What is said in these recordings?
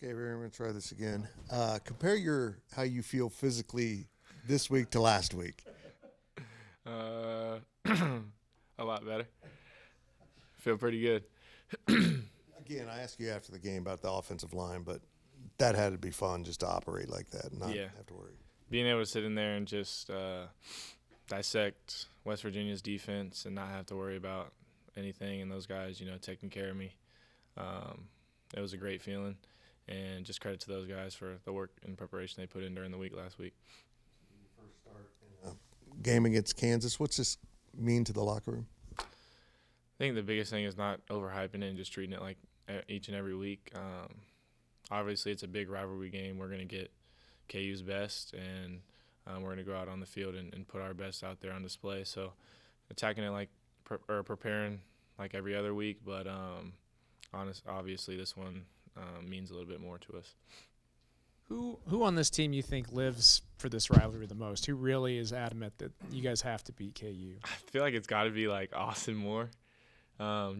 Okay, we're going to try this again. Compare how you feel physically this week to last week. A lot better. Feel pretty good. Again, I asked you after the game about the offensive line, but that had to be fun just to operate like that and not have to worry. Being able to sit in there and just dissect West Virginia's defense and not have to worry about anything and those guys, you know, taking care of me. It was a great feeling, and just credit to those guys for the work and preparation they put in during the week last week. Your first start in a game against Kansas, what's this mean to the locker room? I think the biggest thing is not overhyping it and just treating it like each and every week. Obviously, it's a big rivalry game. We're going to get KU's best, and we're going to go out on the field and put our best out there on display. So attacking it like preparing like every other week, but obviously this one means a little bit more to us. Who on this team you think lives for this rivalry the most? Who really is adamant that you guys have to beat KU? I feel like it's got to be like Austin Moore.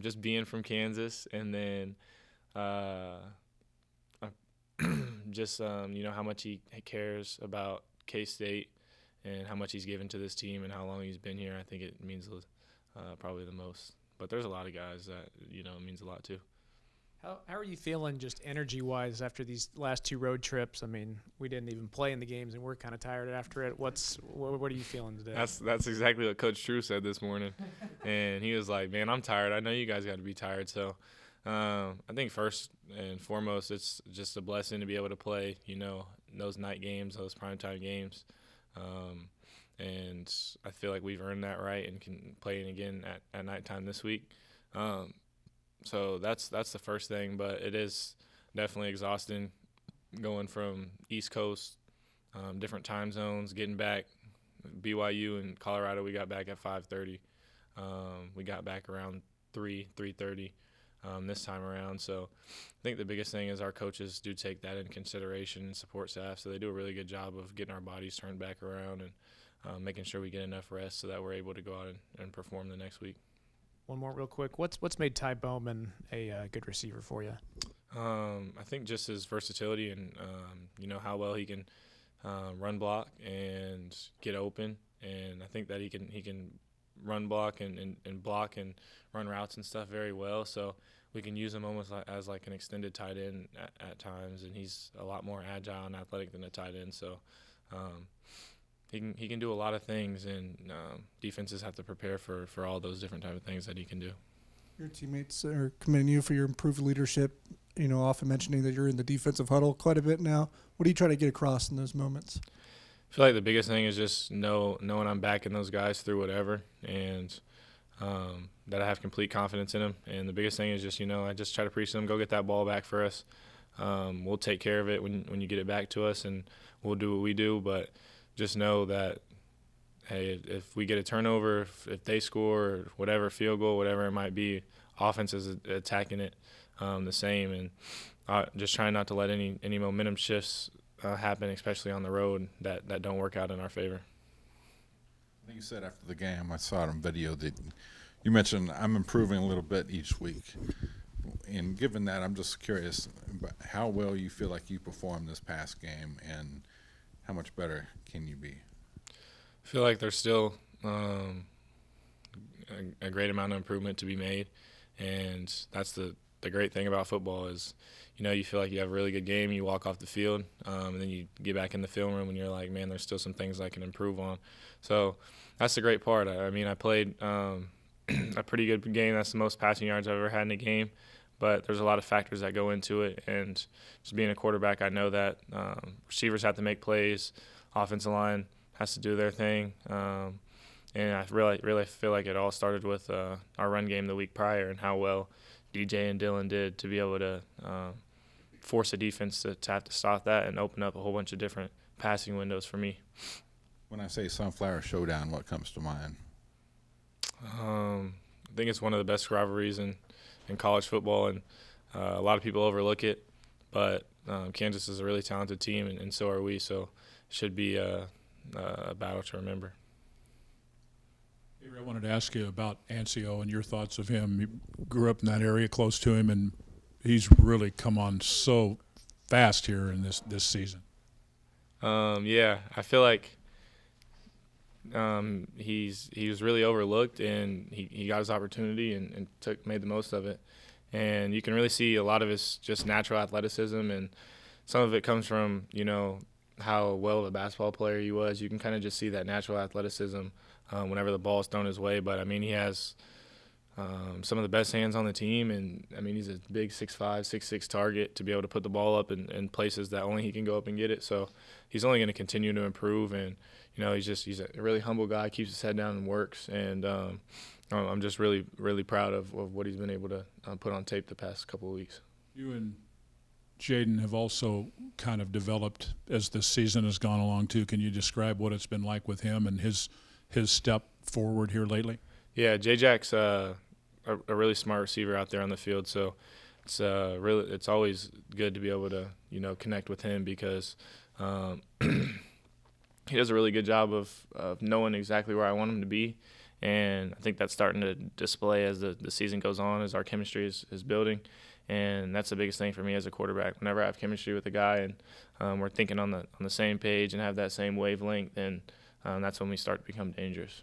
Just being from Kansas, and then just you know, how much he cares about K-State and how much he's given to this team and how long he's been here. I think it means probably the most. But there's a lot of guys that, you know, it means a lot too. How are you feeling just energy-wise after these last two road trips? I mean, we didn't even play in the games, and we're kind of tired after it. What are you feeling today? That's exactly what Coach True said this morning, and he was like, "Man, I'm tired. I know you guys got to be tired." So, I think first and foremost, it's just a blessing to be able to play, you know, those night games, those primetime games, and I feel like we've earned that right and can play it again at nighttime this week. So that's the first thing, but it is definitely exhausting going from East Coast, different time zones, getting back. BYU and Colorado, we got back at 5:30. We got back around 3:30 this time around. So I think the biggest thing is our coaches do take that in consideration and support staff, so they do a really good job of getting our bodies turned back around and making sure we get enough rest so that we're able to go out and perform the next week. One more real quick. What's made Ty Bowman a good receiver for you? I think just his versatility and, you know, how well he can run block and get open. And I think that he can run block and block and run routes and stuff very well. So we can use him almost as like an extended tight end at times. And he's a lot more agile and athletic than a tight end. So He can do a lot of things, and defenses have to prepare for all those different type of things that he can do. Your teammates are commending you for your improved leadership, you know, often mentioning that you're in the defensive huddle quite a bit now. What do you try to get across in those moments? I feel like the biggest thing is just knowing I'm backing those guys through whatever, and that I have complete confidence in them. And the biggest thing is just, you know, I just try to preach them, go get that ball back for us. We'll take care of it when you get it back to us, and we'll do what we do. But just know that, hey, if we get a turnover, if they score, whatever, field goal, whatever it might be, offense is attacking it the same. And just trying not to let any momentum shifts happen, especially on the road, that don't work out in our favor. I think you said after the game, I saw it on video, that you mentioned I'm improving a little bit each week. And given that, I'm just curious about how well you feel like you performed this past game, and how much better can you be? I feel like there's still a great amount of improvement to be made, and that's the great thing about football is, you know, you feel like you have a really good game, you walk off the field, and then you get back in the film room and you're like, man, there's still some things I can improve on. So that's the great part. I mean, I played a pretty good game. That's the most passing yards I've ever had in a game. But there's a lot of factors that go into it, and just being a quarterback, I know that receivers have to make plays, offensive line has to do their thing, and I really feel like it all started with our run game the week prior and how well DJ and Dylan did to be able to force the defense to have to stop that and open up a whole bunch of different passing windows for me. When I say Sunflower Showdown, what comes to mind? I think it's one of the best rivalries in college football, and a lot of people overlook it, but Kansas is a really talented team, and so are we, so it should be a battle to remember. I wanted to ask you about Ancio and your thoughts of him. You grew up in that area, close to him, and he's really come on so fast here in this season. Yeah, I feel like he was really overlooked, and he got his opportunity and made the most of it. And you can really see a lot of his just natural athleticism, and some of it comes from, you know, how well of a basketball player he was. You can kind of just see that natural athleticism whenever the ball is thrown his way. But, I mean, he has some of the best hands on the team, and, I mean, he's a big 6'5", 6'6" target to be able to put the ball up in places that only he can go up and get it. So he's only going to continue to improve, and, you know, he's a really humble guy, keeps his head down and works. And I'm just really, really proud of what he's been able to put on tape the past couple of weeks. You and Jayden have also kind of developed as the season has gone along too. Can you describe what it's been like with him and his step forward here lately? Yeah, Jay-Jack's a really smart receiver out there on the field, so it's always good to be able to, you know, connect with him, because he does a really good job of knowing exactly where I want him to be. And I think that's starting to display as the season goes on, as our chemistry is building. And that's the biggest thing for me as a quarterback. Whenever I have chemistry with a guy and we're thinking on the same page and have that same wavelength, then that's when we start to become dangerous.